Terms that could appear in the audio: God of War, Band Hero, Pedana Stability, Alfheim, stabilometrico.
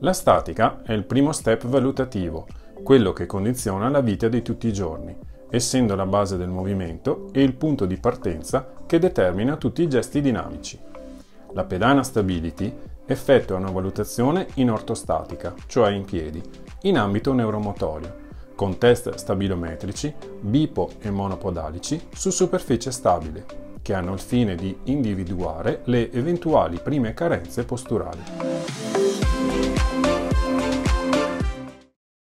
La statica è il primo step valutativo, quello che condiziona la vita di tutti i giorni, essendo la base del movimento e il punto di partenza che determina tutti i gesti dinamici. La pedana stability effettua una valutazione in ortostatica, cioè in piedi, in ambito neuromotorio, con test stabilometrici, bipo e monopodalici su superficie stabile, che hanno il fine di individuare le eventuali prime carenze posturali.